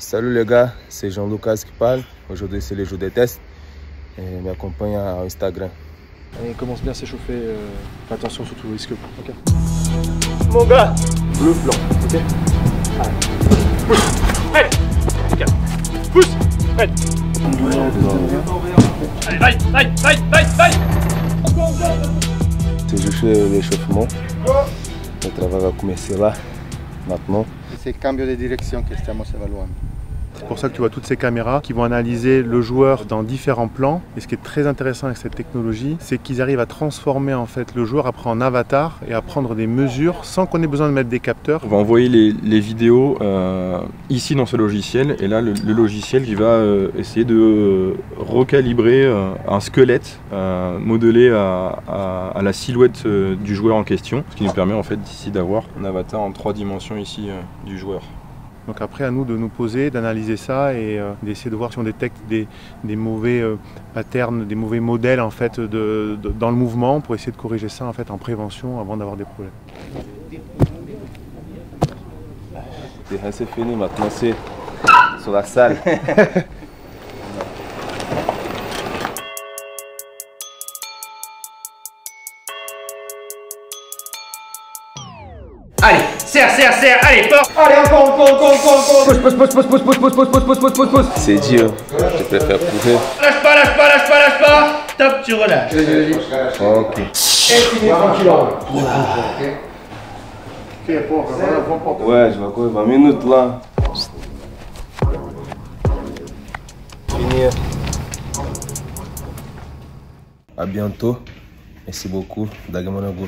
Salut les gars, c'est Jean Lucas qui parle. Aujourd'hui c'est le jour des tests et m'accompagne à Instagram. Allez, commence bien à s'échauffer, attention surtout au risque. Okay. Mon gars, bleu blanc, ok. Allez, pousse, prête. Allez, bye. C'est juste l'échauffement. Le travail va commencer là, maintenant. C'est le cambio de direction que stiamo evaluando. C'est pour ça que tu vois toutes ces caméras qui vont analyser le joueur dans différents plans. Et ce qui est très intéressant avec cette technologie, c'est qu'ils arrivent à transformer en fait le joueur après en avatar et à prendre des mesures sans qu'on ait besoin de mettre des capteurs. On va envoyer les vidéos ici dans ce logiciel, et là le logiciel qui va essayer de recalibrer un squelette modelé à la silhouette du joueur en question, ce qui nous permet en fait ici d'avoir un avatar en 3 dimensions ici du joueur. Donc après, à nous de nous poser, d'analyser ça et d'essayer de voir si on détecte des mauvais patterns, des mauvais modèles en fait dans le mouvement, pour essayer de corriger ça en fait en prévention avant d'avoir des problèmes. C'est fini, maintenant c'est sur la salle. Allez, serre, allez, fort. Allez, encore. Pousse. C'est dur, je préfère pousser. Lâche pas. Top, tu relâches. Ok. Et tu es tranquille. Ok, bon. Ouais, je vais courir 20 minutes là. Finir. À bientôt. Merci beaucoup. Dagamonango.